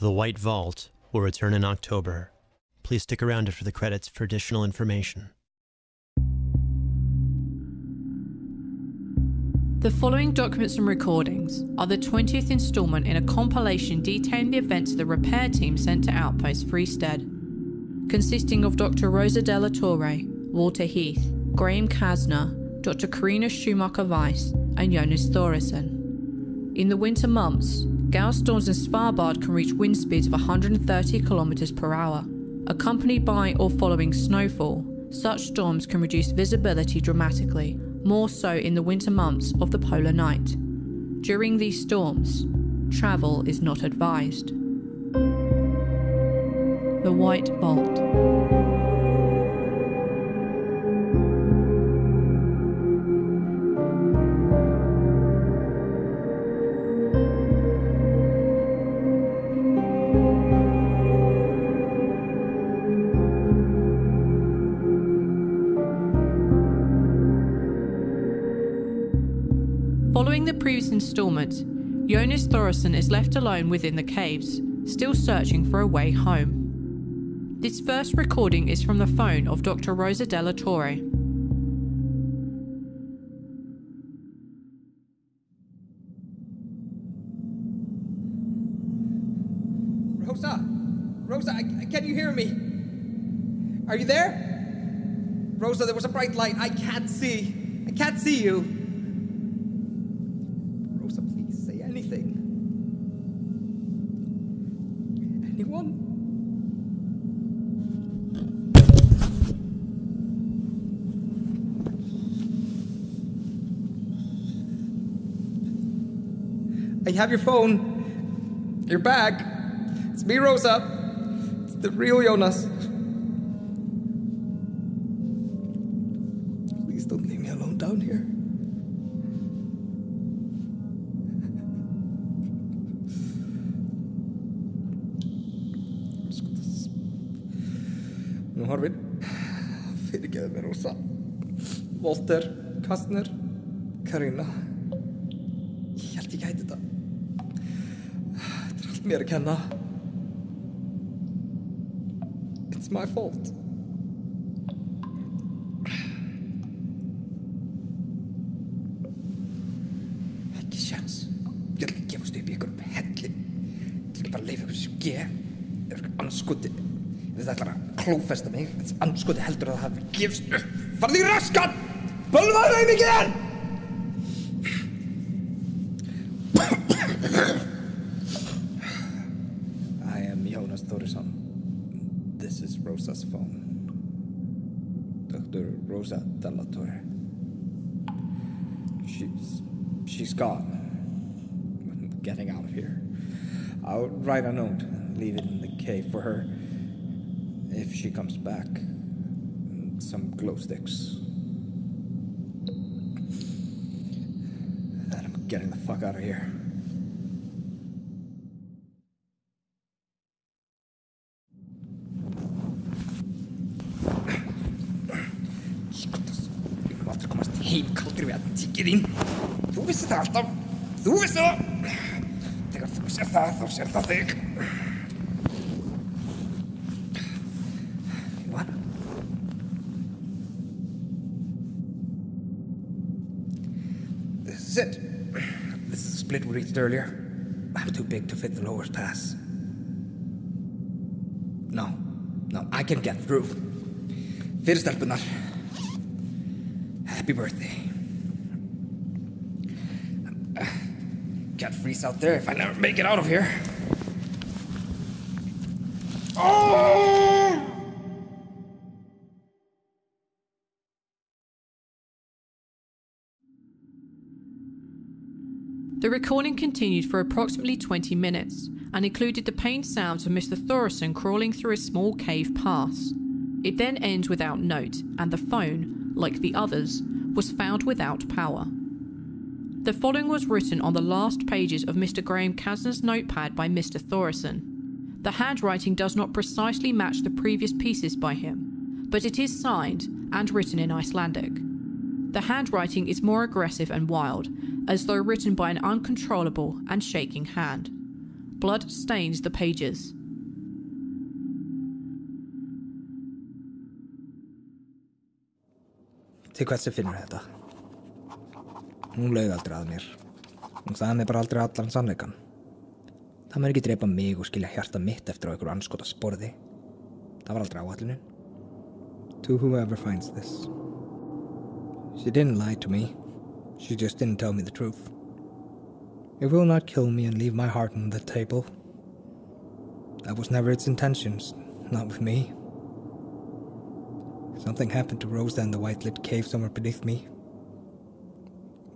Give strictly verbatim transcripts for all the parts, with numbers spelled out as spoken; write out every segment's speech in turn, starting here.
The White Vault will return in October. Please stick around after the credits for additional information. The following documents and recordings are the twentieth installment in a compilation detailing the events of the repair team sent to Outpost Freestead, consisting of Doctor Rosa Della Torre, Walter Heath, Graham Kasner, Doctor Karina Schumacher-Weiss, and Jónas Þórirsson. In the winter months, gale storms in Svalbard can reach wind speeds of one hundred thirty kilometers per hour. Accompanied by or following snowfall, such storms can reduce visibility dramatically, more so in the winter months of the polar night. During these storms, travel is not advised. The White Vault. Following the previous instalment, Jónas Þórirsson is left alone within the caves, still searching for a way home. This first recording is from the phone of Doctor Rosa Della Torre. Rosa! Rosa, I, I, can you hear me? Are you there? Rosa, there was a bright light. I can't see. I can't see you. You have your phone. You're back. It's me, Rosa. It's the real Jónas. Please don't leave me alone down here. Nu har vi fyrked med Rosa, Walter, Kasner, Karina. Helt ég hætti þetta. It's my fault. Ekki sjans. Ég ætla ekki að gefast upp í einhverjum helli. Ég ætla bara að leifa ykkur sem ég er. Ég er ykkur anskoti. Þetta ætlar að klófesta mig. Þessi anskoti heldur að það hafi gefst upp. Farði í raskan! Bölvaðu mig ekki þér! Rosa's phone. Doctor Rosa Della Torre. She's... she's gone. I'm getting out of here. I'll write a note and leave it in the cave for her. If she comes back. And some glow sticks. Then I'm getting the fuck out of here. Þín. Þú vissir það alltaf. Þú vissir það. Þegar þú sér það, þá sér það þig. What? This is it. This is the split we reached earlier. I'm too big to fit the lower pass. No. No, I can get through. Fyrir stelpunar. Happy birthday. Can't freeze out there if I never make it out of here. Oh! The recording continued for approximately twenty minutes and included the pained sounds of Mister Þórirsson crawling through a small cave pass. It then ends without note, and the phone, like the others, was found without power. The following was written on the last pages of Mister Graham Kasner's notepad by Mister Þórirsson. The handwriting does not precisely match the previous pieces by him, but it is signed and written in Icelandic. The handwriting is more aggressive and wild, as though written by an uncontrollable and shaking hand. Blood stains the pages. Til hvers er finnur þetta? Hún laug aldrei að mér. Hún sagði mér bara aldrei allan sannleikan. Það mun ekki drepa mig og skilja hjarta mitt eftir á einhverju anskota sporði. Það var aldrei áætlunin. To whoever finds this. She didn't lie to me. She just didn't tell me the truth. It will not kill me and leave my heart on the table. That was never its intentions, not with me. Something happened to Rosa in the white-lit cave somewhere beneath me.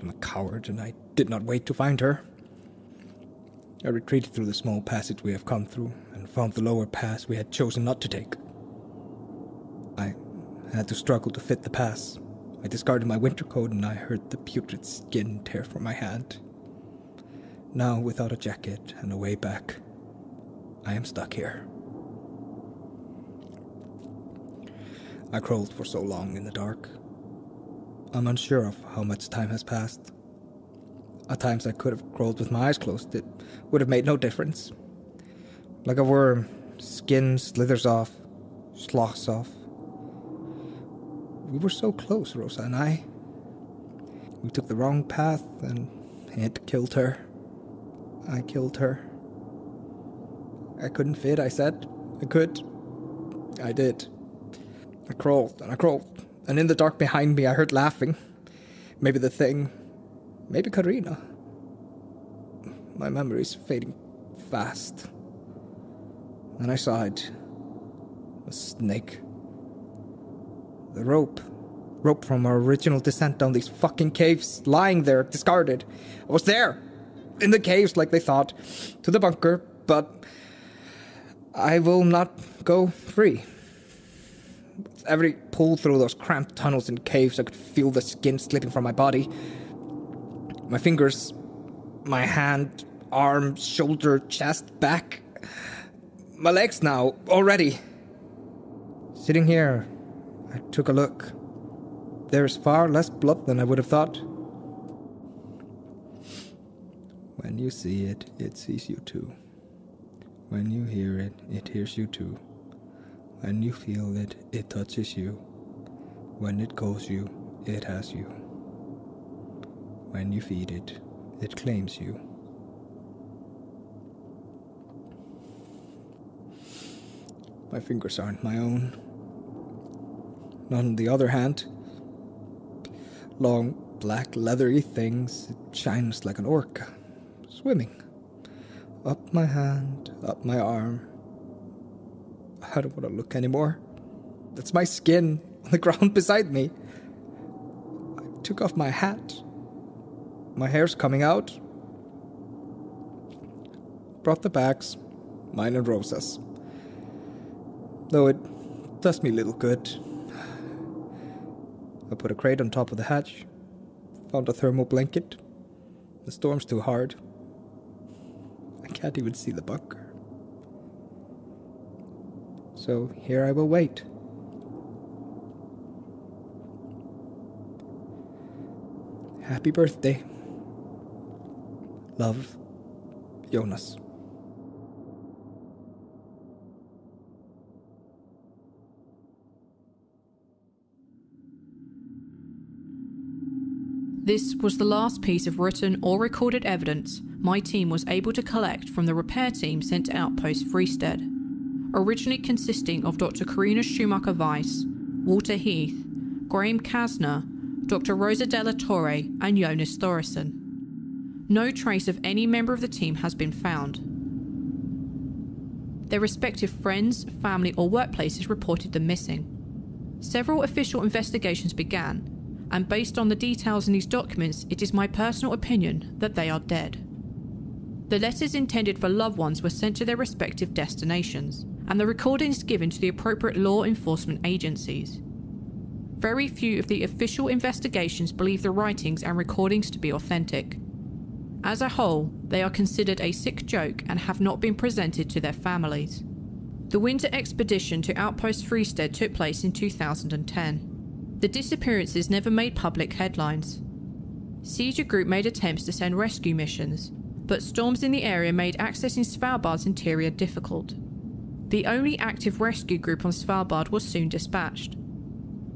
I'm a coward, and I did not wait to find her. I retreated through the small passage we have come through, and found the lower pass we had chosen not to take. I had to struggle to fit the pass. I discarded my winter coat, and I heard the putrid skin tear from my hand. Now, without a jacket and a way back, I am stuck here. I crawled for so long in the dark. I'm unsure of how much time has passed. At times I could have crawled with my eyes closed. It would have made no difference. Like a worm, skin slithers off, sloughs off. We were so close, Rosa and I. We took the wrong path and it killed her. I killed her. I couldn't fit, I said. I could. I did. I crawled, and I crawled, and in the dark behind me I heard laughing. Maybe the thing, maybe Karina. My memory's fading fast. And I saw it. A snake. The rope. Rope from our original descent down these fucking caves, lying there, discarded. I was there! In the caves, like they thought. To the bunker, but I will not go free. With every pull through those cramped tunnels and caves, I could feel the skin slipping from my body. My fingers, my hand, arm, shoulder, chest, back. My legs now, already. Sitting here, I took a look. There is far less blood than I would have thought. When you see it, it sees you too. When you hear it, it hears you too. When you feel it, it touches you. When it calls you, it has you. When you feed it, it claims you. My fingers aren't my own. Not on the other hand. Long, black, leathery things. It shines like an orca. Swimming. Up my hand, up my arm. I don't want to look anymore. That's my skin on the ground beside me. I took off my hat. My hair's coming out. Brought the bags, mine and Rosa's. Though it does me little good. I put a crate on top of the hatch. Found a thermal blanket. The storm's too hard. I can't even see the bunker. So here I will wait. Happy birthday. Love, Jónas. This was the last piece of written or recorded evidence my team was able to collect from the repair team sent to Outpost Freestead. Originally consisting of Doctor Karina Schumacher-Weiss, Walter Heath, Graham Kasner, Doctor Rosa Della Torre and Jónas Þórirsson. No trace of any member of the team has been found. Their respective friends, family or workplaces reported them missing. Several official investigations began, and based on the details in these documents, it is my personal opinion that they are dead. The letters intended for loved ones were sent to their respective destinations, and the recordings given to the appropriate law enforcement agencies. Very few of the official investigations believe the writings and recordings to be authentic. As a whole, they are considered a sick joke and have not been presented to their families. The winter expedition to Outpost Freestead took place in two thousand ten. The disappearances never made public headlines. Sieger Group made attempts to send rescue missions, but storms in the area made accessing Svalbard's interior difficult. The only active rescue group on Svalbard was soon dispatched.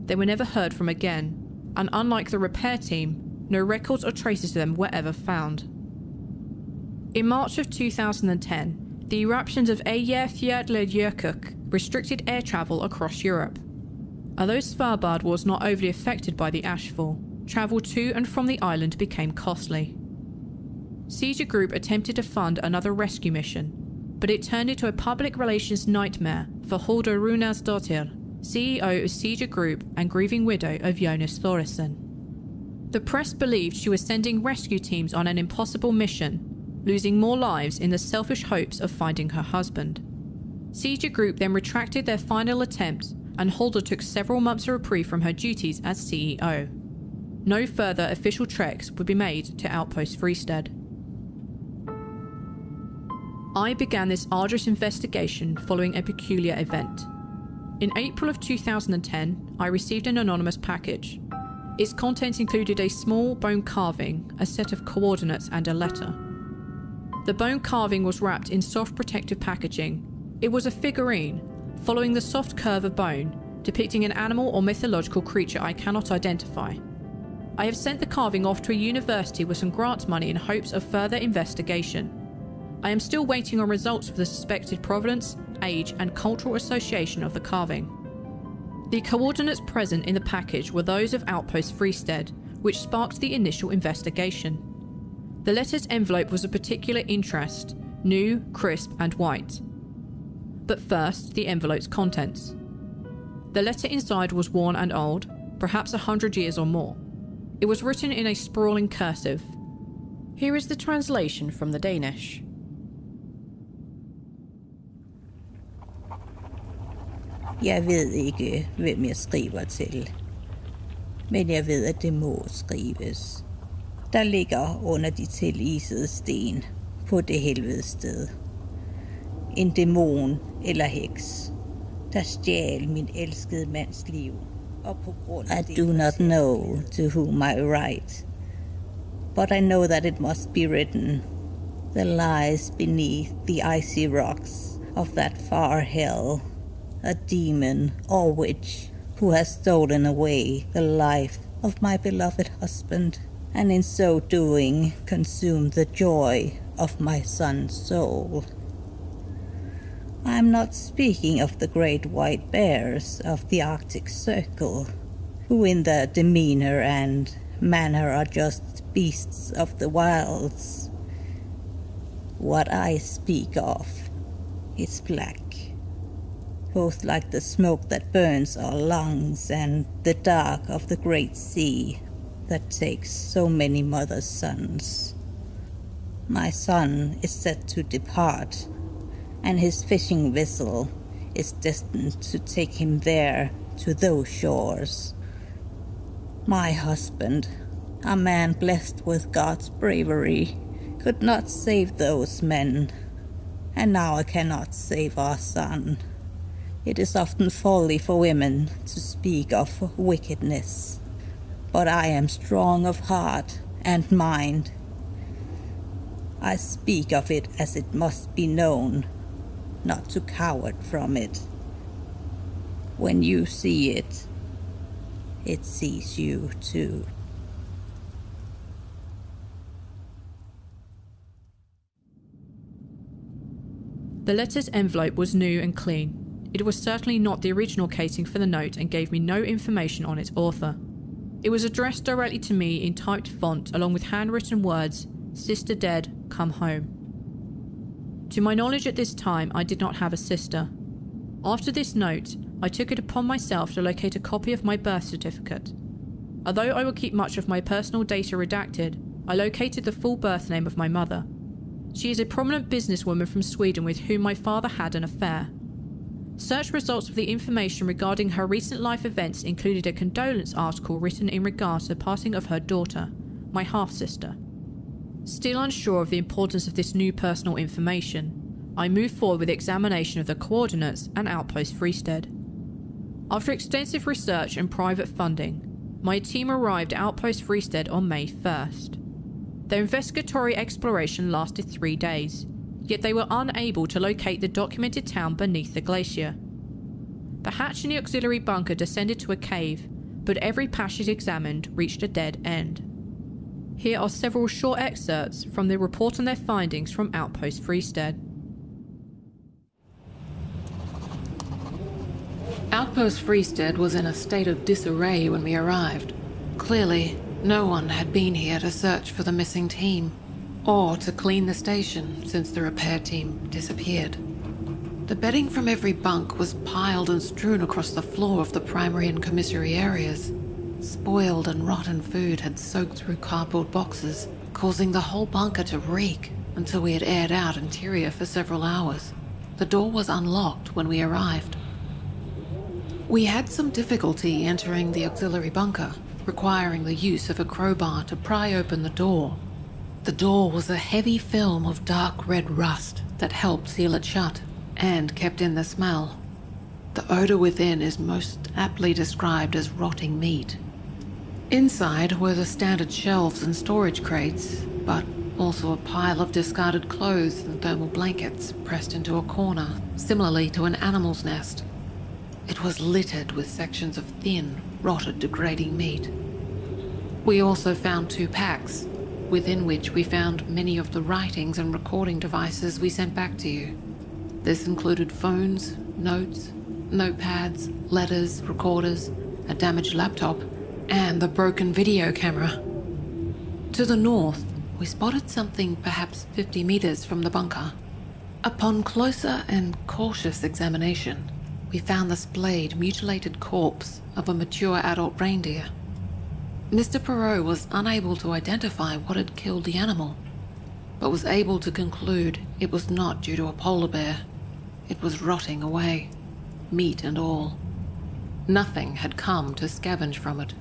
They were never heard from again, and unlike the repair team, no records or traces of them were ever found. In March of two thousand ten, the eruptions of Eyjafjallajökull restricted air travel across Europe. Although Svalbard was not overly affected by the ashfall, travel to and from the island became costly. Sieger Group attempted to fund another rescue mission, but it turned into a public relations nightmare for Holder Runasdottir, C E O of Sieger Group and grieving widow of Jónas Þórirsson. The press believed she was sending rescue teams on an impossible mission, losing more lives in the selfish hopes of finding her husband. Sieger Group then retracted their final attempt, and Holder took several months of reprieve from her duties as C E O. No further official treks would be made to Outpost Freestead. I began this arduous investigation following a peculiar event. In April of two thousand ten, I received an anonymous package. Its contents included a small bone carving, a set of coordinates, and a letter. The bone carving was wrapped in soft protective packaging. It was a figurine, following the soft curve of bone, depicting an animal or mythological creature I cannot identify. I have sent the carving off to a university with some grant money in hopes of further investigation. I am still waiting on results for the suspected provenance, age, and cultural association of the carving. The coordinates present in the package were those of Outpost Freestead, which sparked the initial investigation. The letter's envelope was of particular interest, new, crisp, and white. But first, the envelope's contents. The letter inside was worn and old, perhaps a hundred years or more. It was written in a sprawling cursive. Here is the translation from the Danish. Jeg ved ikke, hvem jeg skriver til, men jeg ved, at det må skrives. Der ligger under de tilisede sten på det helvede sted en dæmon eller heks, der stjal min elskede mands liv. Og på grund af det, I do not know to whom I write, but I know that it must be written. The lies beneath the icy rocks of that far hell. A demon or witch who has stolen away the life of my beloved husband, and in so doing consumed the joy of my son's soul. I am not speaking of the great white bears of the Arctic Circle, who in their demeanor and manner are just beasts of the wilds. What I speak of is black. Both like the smoke that burns our lungs and the dark of the great sea that takes so many mother's sons. My son is set to depart, and his fishing vessel is destined to take him there, to those shores. My husband, a man blessed with God's bravery, could not save those men, and now I cannot save our son. It is often folly for women to speak of wickedness, but I am strong of heart and mind. I speak of it as it must be known, not to coward from it. When you see it, it sees you too. The letter's envelope was new and clean. It was certainly not the original casing for the note and gave me no information on its author. It was addressed directly to me in typed font along with handwritten words, "Sister dead, come home." To my knowledge at this time, I did not have a sister. After this note, I took it upon myself to locate a copy of my birth certificate. Although I will keep much of my personal data redacted, I located the full birth name of my mother. She is a prominent businesswoman from Sweden with whom my father had an affair. Search results of the information regarding her recent life events included a condolence article written in regard to the passing of her daughter, my half-sister. Still unsure of the importance of this new personal information, I moved forward with the examination of the coordinates and Outpost Freestead. After extensive research and private funding, my team arrived at Outpost Freestead on May first. Their investigatory exploration lasted three days, yet they were unable to locate the documented town beneath the glacier. The hatch in the auxiliary bunker descended to a cave, but every passage examined reached a dead end. Here are several short excerpts from the report on their findings from Outpost Freestead. Outpost Freestead was in a state of disarray when we arrived. Clearly, no one had been here to search for the missing team, or to clean the station since the repair team disappeared. The bedding from every bunk was piled and strewn across the floor of the primary and commissary areas. Spoiled and rotten food had soaked through cardboard boxes, causing the whole bunker to reek until we had aired out interior for several hours. The door was unlocked when we arrived. We had some difficulty entering the auxiliary bunker, requiring the use of a crowbar to pry open the door. The door was a heavy film of dark red rust that helped seal it shut and kept in the smell. The odor within is most aptly described as rotting meat. Inside were the standard shelves and storage crates, but also a pile of discarded clothes and thermal blankets pressed into a corner, similarly to an animal's nest. It was littered with sections of thin, rotted, degrading meat. We also found two packs, within which we found many of the writings and recording devices we sent back to you. This included phones, notes, notepads, letters, recorders, a damaged laptop, and the broken video camera. To the north, we spotted something perhaps fifty meters from the bunker. Upon closer and cautious examination, we found the splayed, mutilated corpse of a mature adult reindeer. Mister Perot was unable to identify what had killed the animal, but was able to conclude it was not due to a polar bear. It was rotting away, meat and all. Nothing had come to scavenge from it.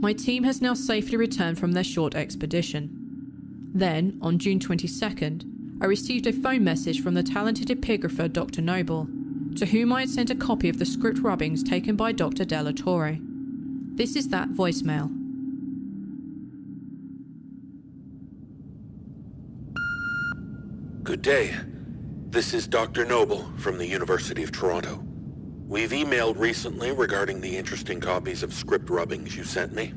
My team has now safely returned from their short expedition. Then, on June twenty-second, I received a phone message from the talented epigrapher Doctor Noble, to whom I had sent a copy of the script rubbings taken by Doctor Della Torre. This is that voicemail. Good day. This is Doctor Noble from the University of Toronto. We've emailed recently regarding the interesting copies of script rubbings you sent me.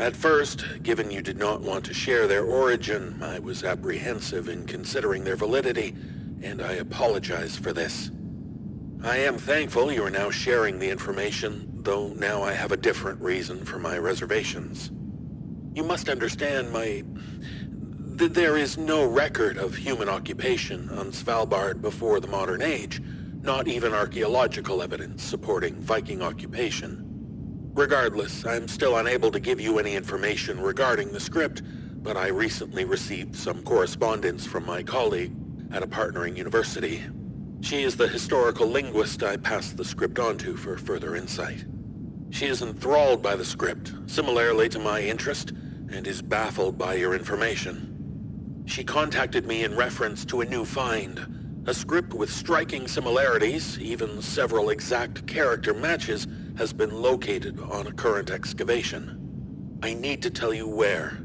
At first, given you did not want to share their origin, I was apprehensive in considering their validity, and I apologize for this. I am thankful you are now sharing the information, though now I have a different reason for my reservations. You must understand my... Th there is no record of human occupation on Svalbard before the modern age, not even archaeological evidence supporting Viking occupation. Regardless, I'm still unable to give you any information regarding the script, but I recently received some correspondence from my colleague at a partnering university. She is the historical linguist I passed the script on to for further insight. She is enthralled by the script, similarly to my interest, and is baffled by your information. She contacted me in reference to a new find. A script with striking similarities, even several exact character matches, has been located on a current excavation. I need to tell you where.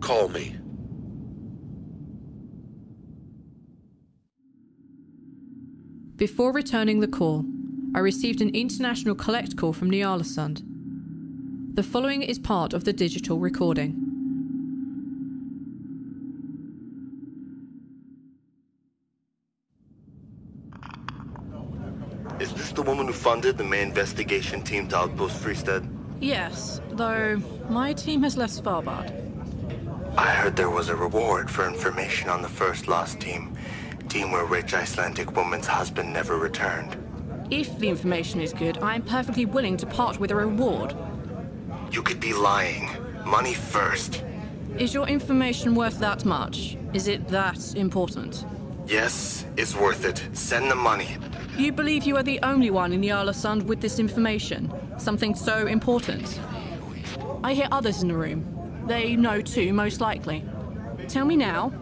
Call me. Before returning the call, I received an international collect call from Ny-Ålesund. The following is part of the digital recording. Is this the woman who funded the main investigation team to Outpost Freestead? Yes, though my team has left Svalbard. I heard there was a reward for information on the first lost team. Team where rich Icelandic woman's husband never returned. If the information is good, I am perfectly willing to part with a reward. You could be lying. Money first. Is your information worth that much? Is it that important? Yes, it's worth it. Send the money. You believe you are the only one in Ny-Ålesund with this information? Something so important? I hear others in the room. They know too, most likely. Tell me now.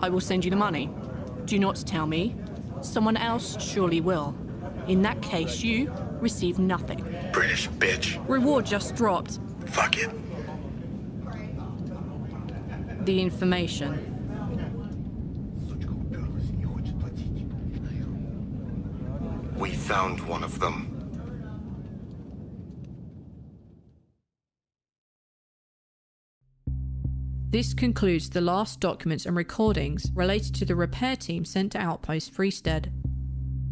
I will send you the money. Do not tell me. Someone else surely will. In that case, you receive nothing. British bitch. Reward just dropped. Fuck it. The information. We found one of them. This concludes the last documents and recordings related to the repair team sent to Outpost Freestead.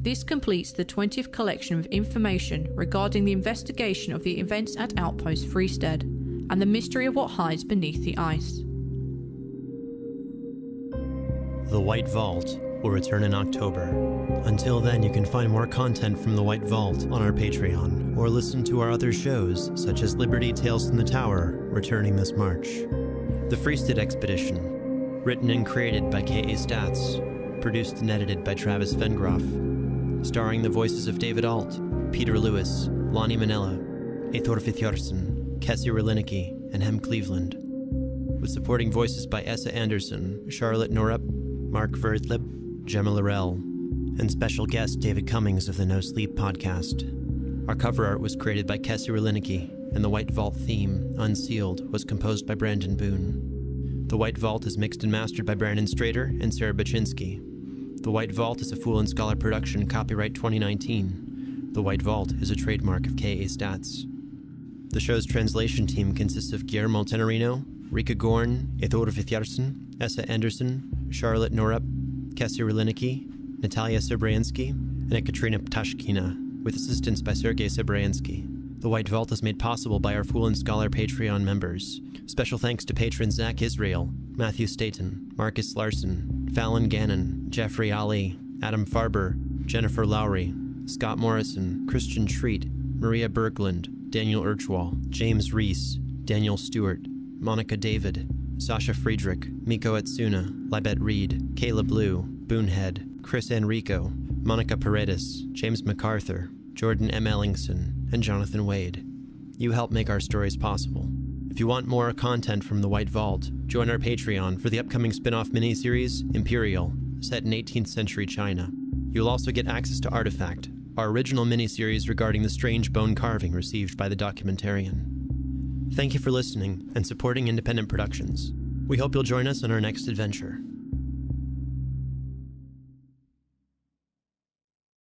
This completes the twentieth collection of information regarding the investigation of the events at Outpost Freestead and the mystery of what hides beneath the ice. The White Vault will return in October. Until then, you can find more content from The White Vault on our Patreon or listen to our other shows such as Liberty Tales from the Tower, returning this March. The Freestead Expedition, written and created by K A Statz, produced and edited by Travis Vengroff, starring the voices of David Alt, Peter Lewis, Lonnie Manella, Eyþór Viðarsson, Kessi Riliniki, and Hem Cleveland, with supporting voices by Essa Anderson, Charlotte Norup, Mark Vertlib, Gemma Laurelle, and special guest David Cummings of the No Sleep podcast. Our cover art was created by Kessi Riliniki, and the White Vault theme, Unsealed, was composed by Brandon Boone. The White Vault is mixed and mastered by Brandon Strader and Sarah Baczynski. The White Vault is a Fool and Scholar production, copyright twenty nineteen. The White Vault is a trademark of K A Statz. The show's translation team consists of Guillermo Tenerino, Rika Gorn, Eyþór Viðarsson, Essa Anderson, Charlotte Norup, Kessi Riliniki, Natalia Sebransky, and Ekaterina Ptashkina, with assistance by Sergei Sebransky. The White Vault is made possible by our Fool and Scholar Patreon members. Special thanks to patrons Zach Israel, Matthew Staten, Marcus Larson, Fallon Gannon, Jeffrey Ali, Adam Farber, Jennifer Lowry, Scott Morrison, Christian Treat, Maria Berglund, Daniel Urchwall, James Reese, Daniel Stewart, Monica David, Sasha Friedrich, Miko Etsuna, Libet Reed, Kayla Blue, Boonhead, Chris Enrico, Monica Paredes, James MacArthur, Jordan M. Ellingson, and Jonathan Wade. You help make our stories possible. If you want more content from The White Vault, join our Patreon for the upcoming spin-off miniseries, Imperial, set in eighteenth century China. You'll also get access to Artifact, our original miniseries regarding the strange bone carving received by the documentarian. Thank you for listening and supporting independent productions. We hope you'll join us on our next adventure.